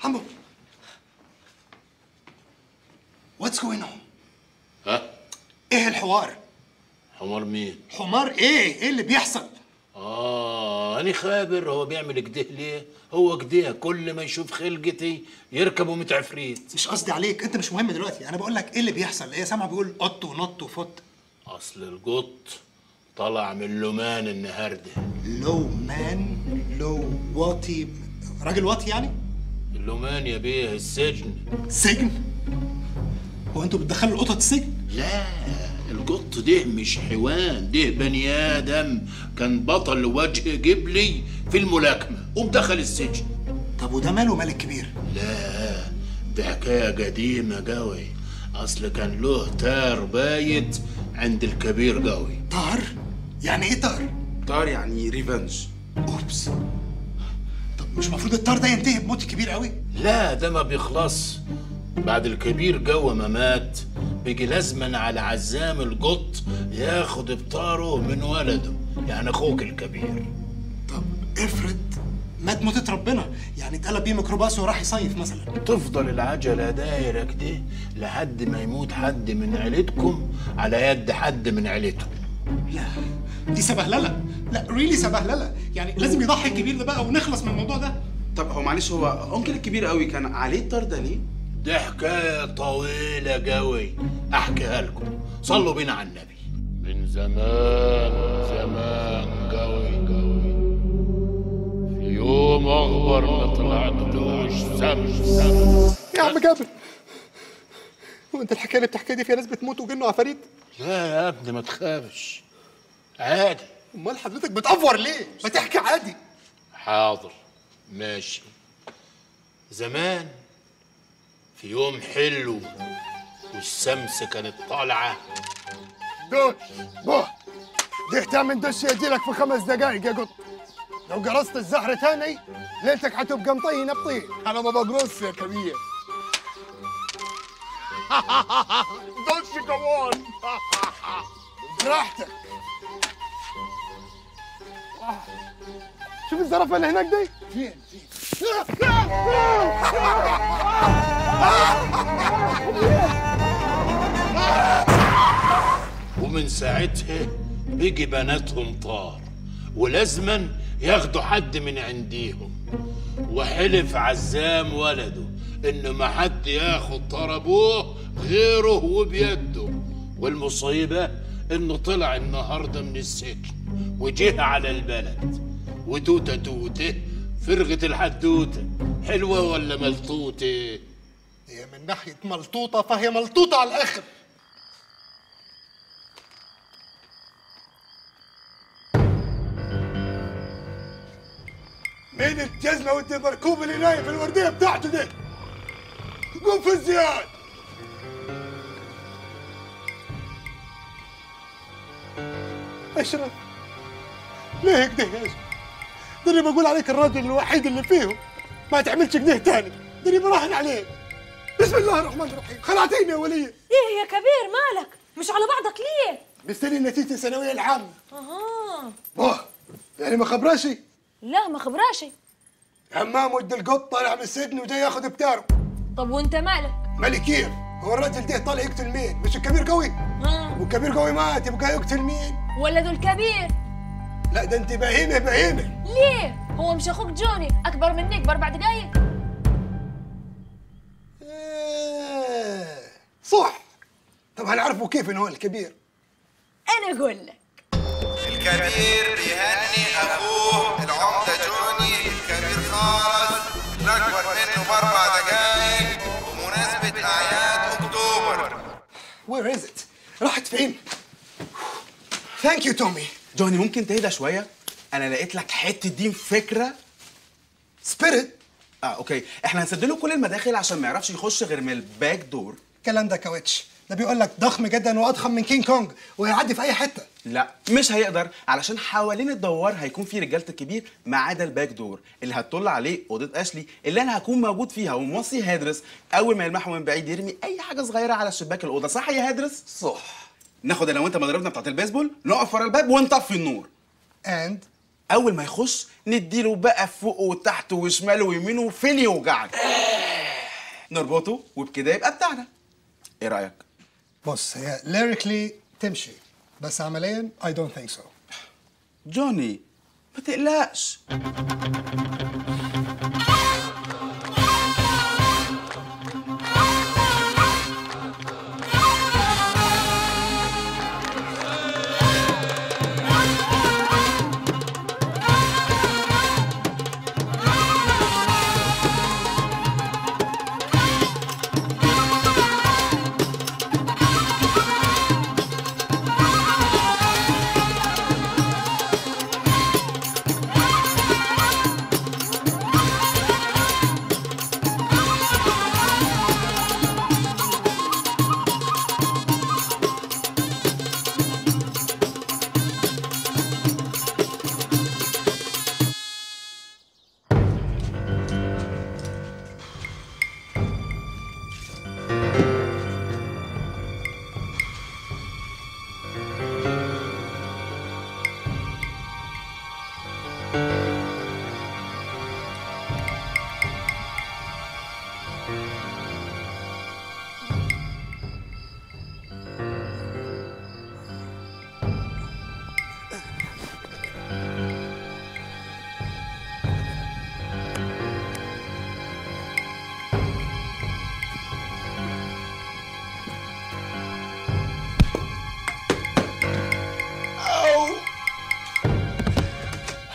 حمو واتس جوين اون؟ ها؟ ايه الحوار؟ حمار مين؟ حمار ايه؟ ايه اللي بيحصل؟ أنا خابر هو بيعمل كده ليه؟ هو كده كل ما يشوف خلقتي يركب ومتعفريت. مش قصدي عليك، أنت مش مهم دلوقتي، أنا بقول لك إيه اللي بيحصل؟ إيه سامع بيقول قط ونط وفط؟ أصل القط طلع من لومان النهارده. لومان؟ لو واطي، راجل واطي يعني؟ اللومان يا بيه السجن. سجن؟ هو أنتوا بتدخلوا القطط السجن؟ لا القط ده مش حيوان، ده بني آدم كان بطل وجه جبلي في الملاكمة ومدخل السجن. طب وده ماله مال الكبير؟ لا ده حكاية قديمة قوي، أصل كان له تار بايت عند الكبير قوي. تار؟ يعني إيه تار؟ تار يعني ريفنج. أوبس. طب مش المفروض التار ده ينتهي بموت الكبير قوي؟ لا ده ما بيخلص، بعد الكبير جوه ما مات بيجي لازما على عزام القط ياخد ابطاره من ولده، يعني اخوك الكبير. طب افرض مات موتة ربنا، يعني اتقلب بيه ميكروباص وراح يصيف مثلا. تفضل العجله دايره كده لحد ما يموت حد من عيلتكم على يد حد من عيلتهم. لا دي سبهلله، لا ريلي سبهلله، يعني لازم يضحي الكبير ده بقى ونخلص من الموضوع ده. طب هو معلش هو انكل الكبير قوي كان عليه الطار ده ليه؟ ده حكاية طويلة قوي أحكيها لكم، صلوا بينا على النبي. من زمان زمان قوي قوي، في يوم أخبر ما طلعتلوش سمس. يا عم جابر هو أنت الحكاية اللي بتحكيها دي فيها ناس بتموت وجن وعفاريت؟ لا يا ابني ما تخافش عادي. أمال حضرتك بتأفور ليه؟ ما تحكي عادي. حاضر ماشي. زمان في يوم حلو والشمس كانت طالعه. دوش بوح دقيقتين من دش يجيلك في 5 دقايق يا قط. لو قرصت الزهر تاني ليلتك حتبقى مطينه بطيء. انا ما بقرص يا كبير. دوش كمان براحتك. شوف الزرافه اللي هناك دي؟ فين؟ فين؟ ومن ساعتها بيجي بناتهم طار ولازما ياخدوا حد من عنديهم، وحلف عزام ولده انه ما حد ياخد طار ابوه غيره وبيده. والمصيبه انه طلع النهارده من السجن وجه على البلد، وتوته توته فرغه الحدوته. حلوه ولا ملطوطه؟ هي من ناحية ملطوطة فهي ملطوطة على الآخر. مين الجزمة وانت مركوب اللي نايم في الوردية بتاعته دي؟ قوم في الزياد. أشرف ليه كده يا أشرف؟ ده اللي بقول عليك الراجل الوحيد اللي فيهم، ما تعملش كده تاني، ده اللي براهن عليك. بسم الله الرحمن الرحيم. خلعتيني يا ولية. ايه يا كبير مالك؟ مش على بعضك ليه؟ مستني نتيجة الثانوية العامة. يعني ما خبراشي؟ لا ما خبراشي. عمام ود القط طالع من السجن وجاي ياخد بتاعه. طب وانت مالك؟ مالي كيف؟ هو الراجل ده طالع يقتل مين؟ مش الكبير قوي؟ والكبير قوي مات يبقى يقتل مين؟ ولد الكبير. لا ده انت بهيمة بهيمة. ليه؟ هو مش اخوك جوني اكبر منك ب4 دقايق؟ صح. طب هنعرفه كيف ان هو الكبير؟ انا اقول لك الكبير بيهني ابوه العمده جوني. الكبير خالص نكبر منه ب4 دقايق بمناسبه اعياد اكتوبر. وير از ات؟ راحت فين؟ ثانك يو تومي. جوني ممكن تهدى شويه؟ انا لقيت لك حته دين فكره سبيريت. اوكي احنا هنسدله كل المداخل عشان ما يعرفش يخش غير من الباك دور. الكلام ده كاوتش، ده بيقول لك ضخم جدا واضخم من كينج كونج وهيعدي في اي حته. لا مش هيقدر، علشان حوالين الدوار هيكون في رجاله الكبير ما عدا الباك دور اللي هتطل عليه اوضه اشلي اللي انا هكون موجود فيها، وموصي هجرس اول ما يلمحه من بعيد يرمي اي حاجه صغيره على شباك الاوضه. صح يا هجرس؟ صح. ناخد انا وانت مضربنا بتاعت البيسبول، نقف ورا الباب ونطفي النور. اند اول ما يخص نديله بقى فوقه وتحته وشماله ويمينه في اللي يوجعنا نربطه وبكده يبقى بتاعنا. ايه رايك؟ بص هي ليريكلي تمشي بس عمليا I don't think so. جوني ما تقلقش.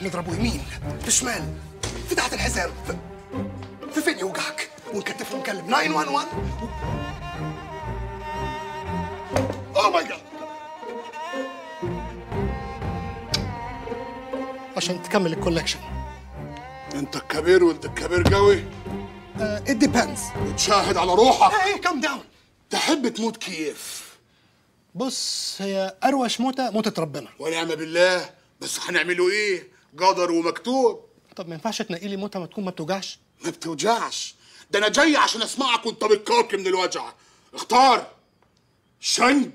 نضربه يمين في شمال في تحت الحزام في فين يوجعك ونكتفه ونكلم 911 اوه ماي جاد عشان تكمل الكولكشن. انت الكبير وانت الكبير قوي. ات ديبيندز. تشاهد على روحك. ايه كام داون. تحب تموت كيف؟ بص هي اروش موته موته ربنا ونعم بالله. بس هنعمله ايه؟ قدر ومكتوب. طب ما ينفعش تنقي لي موتة ما تكون ما بتوجعش؟ ما بتوجعش، ده أنا جاي عشان أسمعك وأنت بتكاكي من الوجع. اختار شنج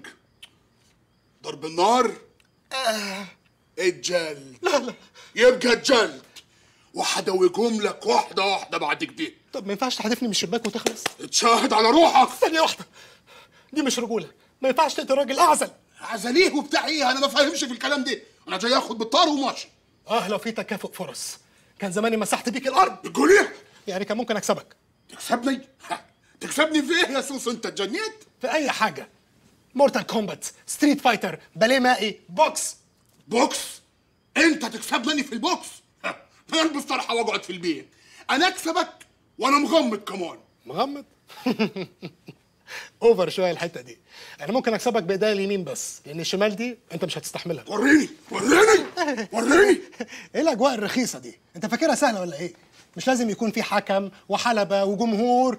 ضرب النار الجلد. لا لا يبقى الجلد وهدوجهم لك واحدة واحدة بعد كده. طب ما ينفعش تحدفني من الشباك وتخلص؟ اتشاهد على روحك. ثانية واحدة، دي مش رجولة، ما ينفعش تقتل راجل أعزل. أعزل إيه وبتاع إيه؟ أنا ما بفهمش في الكلام ده، أنا جاي آخد بالطار وماشي. لو في تكافؤ فرص كان زماني مسحت بيك الارض. بتقول ايه؟ يعني كان ممكن اكسبك. تكسبني؟ تكسبني في ايه يا سوسو؟ انت اتجنيت؟ في اي حاجه. مورتال كومبات، ستريت فايتر، باليه مائي، بوكس. بوكس؟ انت تكسبني في البوكس؟ البس طرحه واقعد في البيت. انا اكسبك وانا مغمض كمان. مغمض؟ اوفر شويه الحته دي. انا ممكن اكسبك بايديا اليمين بس لان الشمال دي انت مش هتستحملها. وريني وريني وريني. ايه الاجواء الرخيصه دي؟ انت فاكرها سهله ولا ايه؟ مش لازم يكون في حكم وحلبه وجمهور.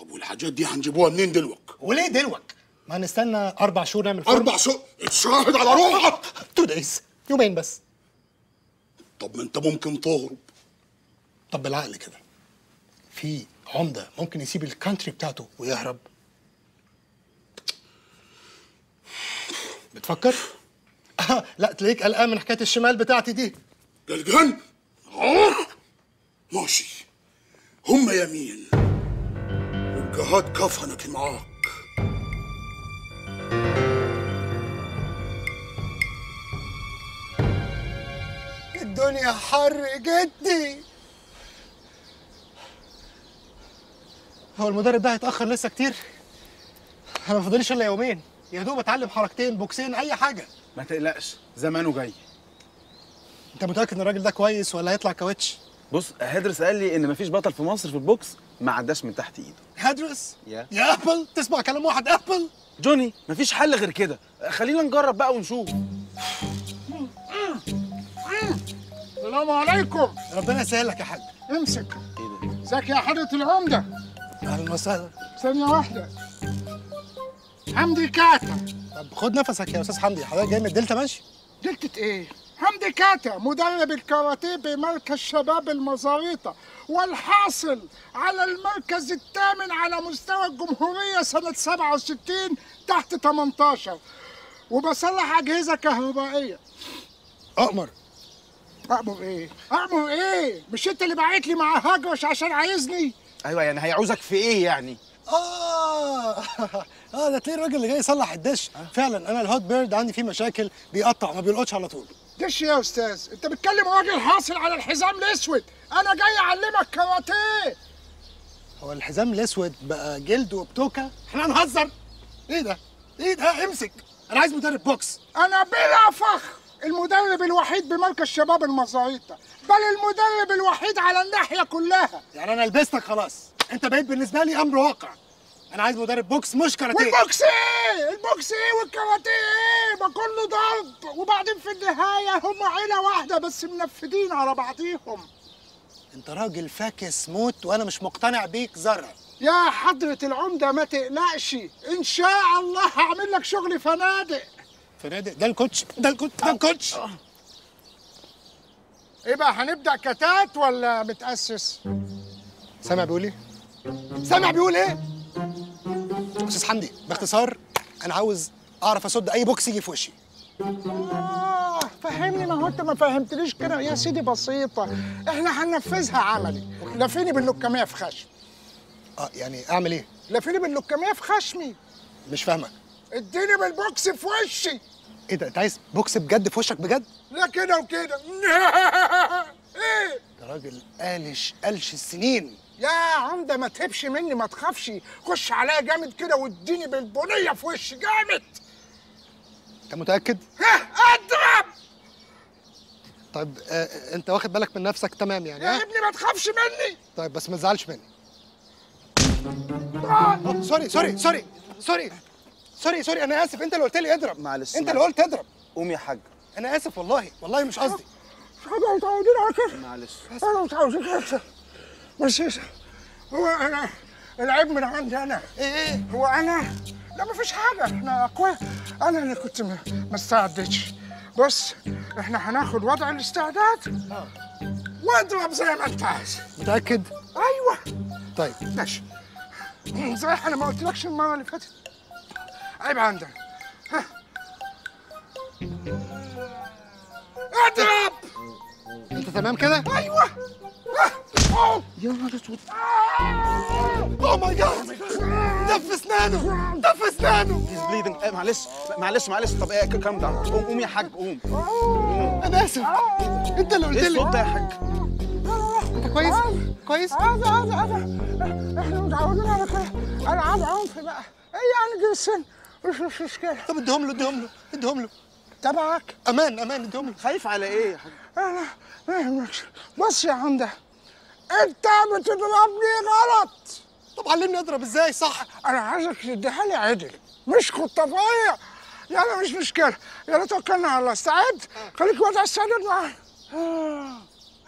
طب والحاجات دي هنجيبوها منين دلوقتي؟ وليه دلوقتي؟ ما هنستنى 4 شهور نعمل فورمة. 4 شهور؟ اتشاهد على روحك. 2 days، يومين بس. طب ما انت ممكن تهرب. طب بالعقل كده، في عمده ممكن يسيب الكانتري بتاعته ويهرب؟ بتفكر؟ لا تلاقيك قلقان من حكايه الشمال بتاعتي دي. قلقان؟ ماشي، هم يمين والجهات كفنك معاك. الدنيا حر جدي. هو المدرب ده هيتأخر لسه كتير؟ أنا ما فاضليش إلا يومين، يا دوب أتعلم حركتين، بوكسين، أي حاجة. ما تقلقش، زمانه جاي. أنت متأكد إن الراجل ده كويس ولا هيطلع كاوتش؟ بص هجرس قال لي إن مفيش بطل في مصر في البوكس ما عداش من تحت إيده. هجرس؟ يا أبل، تسمع كلام واحد أبل؟ جوني، مفيش حل غير كده، خلينا نجرب بقى ونشوف. السلام عليكم. ربنا يسهل لك يا حاج. امسك. إيه ده؟ ازيك يا حضرة العمدة؟ اهلا وسهلا. ثانية واحدة. حمدي كاتا. طب خد نفسك يا استاذ حمدي، حضرتك جاي من الدلتا ماشي؟ دلتة ايه؟ حمدي كاتا مدرب الكاراتيه بمركز شباب المزاريطة والحاصل على المركز الثامن على مستوى الجمهورية سنة 67 تحت 18 وبصلح أجهزة كهربائية. أؤمر. اأمر ايه؟ اأمر ايه؟ مش انت اللي بعت لي مع هجرس عشان عايزني؟ ايوه يعني هيعوزك في ايه يعني؟ ده تلاقي الراجل اللي جاي يصلح الدش. فعلا انا الهوت بيرد عندي فيه مشاكل، بيقطع ما بيلقطش على طول. دش يا استاذ، انت بتكلم راجل حاصل على الحزام الاسود، انا جاي اعلمك كاراتيه. هو الحزام الاسود بقى جلد وبتوكه؟ احنا هنهزر؟ ايه ده؟ ايه ده؟ امسك، انا عايز مدرب بوكس. انا بلا فخر المدرب الوحيد بمركز شباب المزاريطه، بل المدرب الوحيد على الناحيه كلها. يعني انا لبستك خلاص، انت بقيت بالنسبه لي امر واقع. انا عايز مدرب بوكس مش كاراتيه. والبوكس ايه؟ البوكس ايه والكاراتيه ايه؟ ما كله ضرب، وبعدين في النهايه هم عيله واحده بس منفدين على بعضيهم. انت راجل فاكس موت وانا مش مقتنع بيك ذره. يا حضره العمده ما تقلقش، ان شاء الله هعمل لك شغل فنادق. فنادق؟ ده الكوتش، ده الكوتش، ده الكوتش. ايه بقى، هنبدا كتات ولا متاسس؟ سامع بيقول ايه؟ سامع بيقول ايه؟ استاذ حمدي باختصار انا عاوز اعرف اصد اي بوكس يجي في وشي. فهمني، ما هو انت ما فهمتليش كده يا سيدي. بسيطه، احنا هننفذها عملي. لفيني باللكميه في خشمي. يعني اعمل ايه؟ لفيني باللكميه في خشمي. مش فاهمك. اديني بالبوكس في وشي. ايه ده، انت عايز بوكس بجد في وشك بجد؟ لا كده وكده. ايه ده، راجل قالش السنين. يا عمده ما تهبش مني، ما تخافش، خش عليا جامد كده واديني بالبنيه في وشي جامد. انت متاكد؟ اضرب. طيب انت واخد بالك من نفسك تمام يعني؟ يا ابني ما تخافش مني. طيب بس ما تزعلش مني. سوري سوري سوري سوري سوري سوري، انا اسف، انت اللي قلت لي اضرب. معلش، انت اللي قلت اضرب. قوم يا حاج، انا اسف والله، والله مش قصدي. مش حاجه متعودين على كده. معلش، انا مش عاوزين كده. بس هو انا العيب من عندي انا. ايه هو انا؟ لا مفيش حاجه، احنا اقوى. انا اللي كنت ما استعدتش. بص، احنا هناخد وضع الاستعداد واضرب زي ما انت عايز. متاكد؟ ايوه. طيب ماشي. صحيح انا ما قلتلكش المره اللي فاتت، عيب عندك. اضرب. انت تمام كده؟ ايوه. يا نهار اسود، اوه ماي جاد، دف اسنانه، دف اسنانه. هيز بليدنج. معلش معلش معلش. طب ايه كام ده؟ قوم يا حاج، قوم. انا اسف، انت اللي قلت لي. ايه الصوت ده يا حاج؟ انت كويس؟ كويس؟ احنا متعودين على كده. انا عايز عنف بقى. ايه يعني دي السن؟ مش مشكله. طب اديهم له، اديهم له، اديهم له. تبعك؟ امان امان، اديهم له. خايف على ايه يا حاج؟ انا ما يهمكش. بص يا عمده، انت بتضربني غلط. طب علمني اضرب ازاي صح؟ انا عايزك تديها لي عدل، مش خطافيه. يلا مش مشكله، يلا توكلنا على الله. استعد؟ خليك وضع السدد معايا.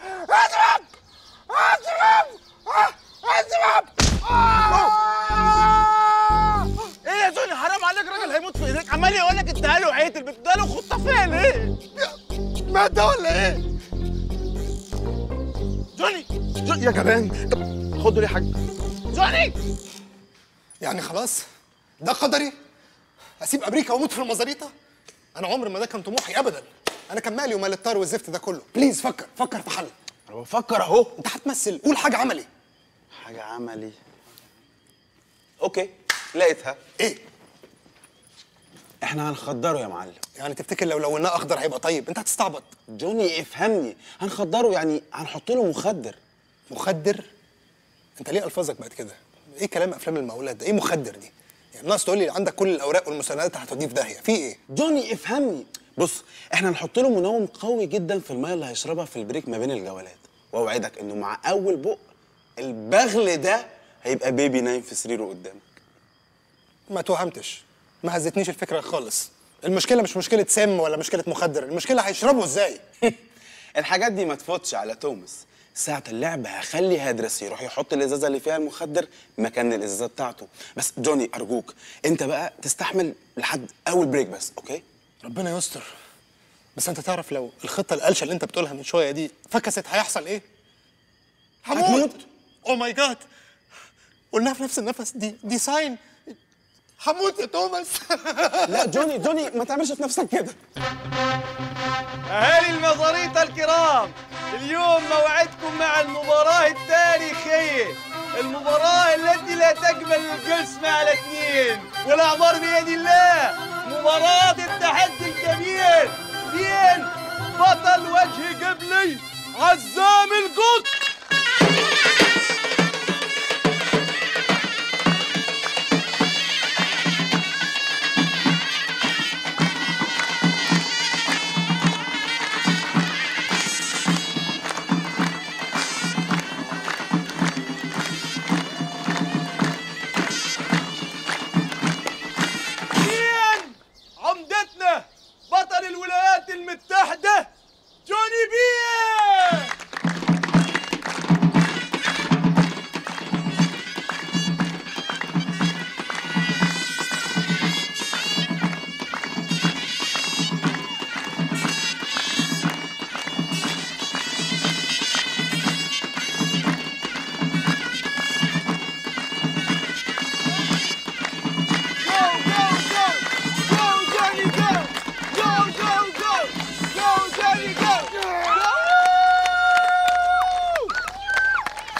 اضرب اضرب اضرب. ايه يا جوني، حرام عليك، راجل هيموت في ايديك، عمال يقول لك اديها له عدل، بتديها له خطافيه ليه؟ ماده ولا ايه؟ جوني يا جبان، طب خده ليه يا حاج؟ جوني يعني خلاص ده قدري؟ اسيب امريكا واموت في المزاريطه؟ انا عمري ما ده كان طموحي ابدا. انا كان مالي ومال الطار والزفت ده كله. بليز فكر، فكر في حل. انا بفكر اهو. انت هتمثل، قول حاجه عملي. حاجه عملي؟ اوكي لقيتها. ايه؟ احنا هنخدره يا معلم. يعني تفتكر لو لوناه اخضر هيبقى طيب؟ انت هتستعبط. جوني افهمني، هنخدره يعني هنحط له مخدر. مخدر؟ انت ليه الفاظك بقت كده؟ ايه كلام افلام المقاولات ده؟ ايه مخدر دي؟ يعني ناقص تقول لي عندك كل الاوراق والمساندات هتوديه في داهيه. في ايه؟ جوني افهمني، بص احنا هنحط له منوم قوي جدا في الميه اللي هيشربها في البريك ما بين الجولات، واوعدك انه مع اول بق البغل ده هيبقى بيبي نايم في سريره قدامك. ما توهمتش، ما هزتنيش الفكره خالص. المشكله مش مشكله سم ولا مشكله مخدر، المشكله هيشربه ازاي. الحاجات دي ما تفوتش على توماس. ساعة اللعب هخلي هجرس يروح يحط الازازه اللي فيها المخدر مكان الازازه بتاعته. بس جوني ارجوك انت بقى تستحمل لحد اول بريك بس، اوكي؟ ربنا يستر. بس انت تعرف لو الخطه القلشه اللي انت بتقولها من شويه دي فكست هيحصل ايه؟ هموت. او ماي جاد، قلناها في نفس النفس. دي ساين. هموت يا توماس. لا جوني جوني، ما تعملش في نفسك كده. أهالي المزاريطة الكرام، اليوم موعدكم مع المباراة التاريخية، المباراة التي لا تقبل الجلس مع الاثنين والأعمار بيد الله، مباراة التحدي الكبير بين بطل وجه قبلي عزام القط المتحدة جوني بيه.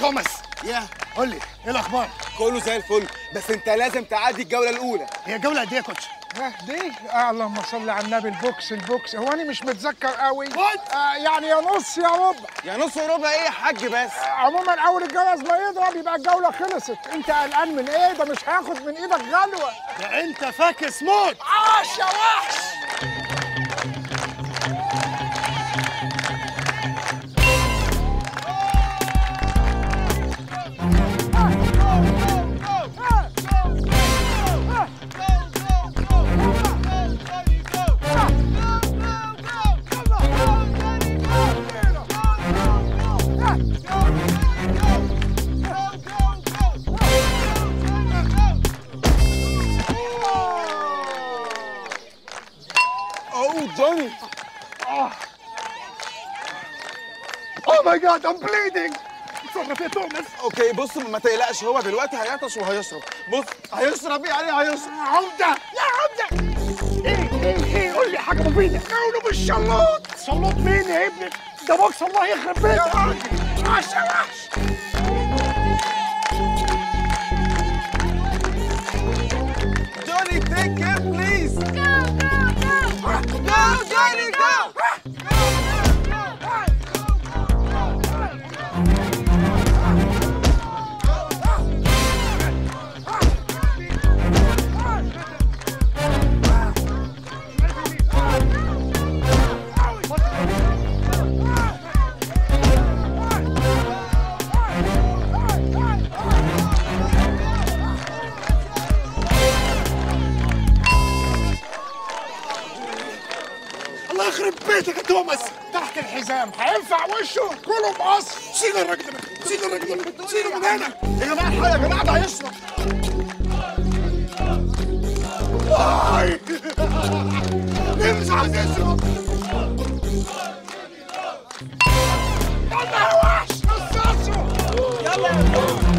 توماس، قول لي ايه الاخبار؟ كله زي الفل، بس انت لازم تعدي الجوله الاولى. هي جوله قد ايه يا كوتش؟ دي اللهم صل على النبي. البوكس هو انا مش متذكر قوي، يعني يا نص يا ربع. يا نص يا ربع ايه يا حاج؟ بس عموما اول الجرس ما يضرب يبقى الجوله خلصت. انت قلقان من ايه؟ ده مش هاخد من ايدك غلوه. ده انت فاكس موت. عاش يا وحش. Johnny! Oh my God, I'm bleeding! اتصرف يا توماس. اوكي بص، ما تقلقش، هو دلوقتي هيعطش وهيشرب. بص هيشرب ايه عليه؟ هيشرب عمدة. يا عمدة ايه قول لي حاجة مفيدة. كونه بالشلوط. شلوط مين يا ابني؟ ده بوكس الله يخرب بيتك يا راجل. عاش يا وحش. جوني تيك كير بليز. Go, Johnny, go! الله يخرب بيتك يا توماس. تحت الحزام هينفع وشه كله مقص. شيل الراجل ده، شيل الراجل ده، شيله من هنا يا جماعه. الحقيقه يا جماعه ده هيشرب. واي مش عايز يشرب. يلا يا وحش نصصه. يلا يا توماس.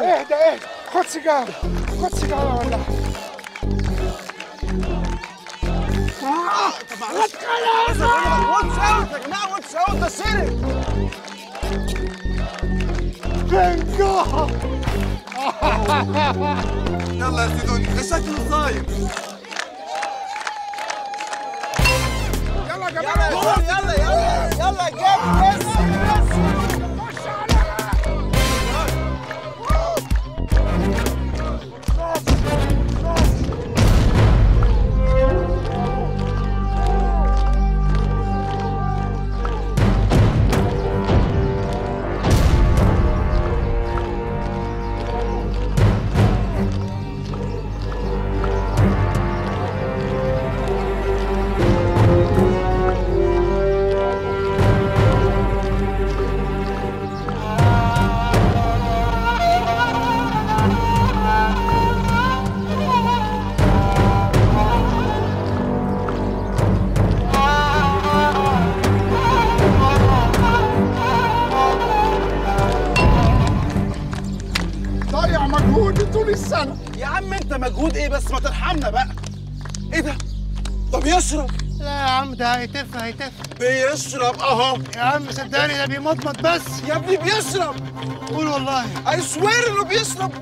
اهدى خد سيجارة، خد سيجارة ولا طب معلش خلاص. واتس اوت يا جماعة، واتس اوت. ده سيرب. يلا يا سيدوني، ده شكله صاير. يلا يا جماعة، يلا يلا يلا يا جماعة. خش عليها. مجهود ايه بس؟ ما ترحمنا بقى. ايه ده؟ طب يشرب. لا يا عم ده هيتف. بيشرب اهو. يا عم صدقني ده بيمضمض بس. يا ابني بيشرب. قول والله. اي سوير انه بيشرب.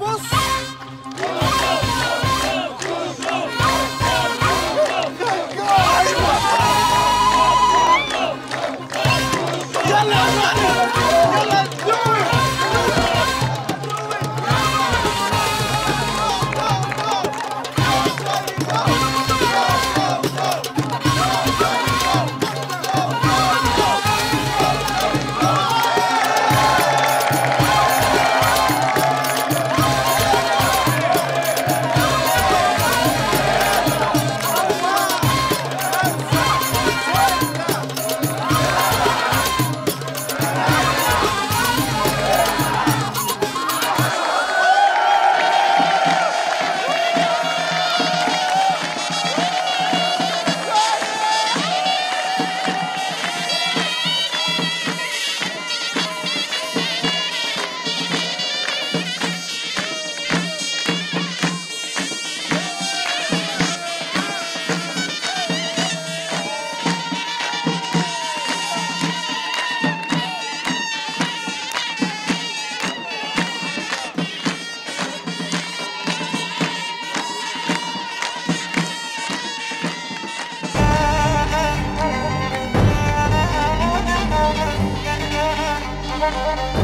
بص.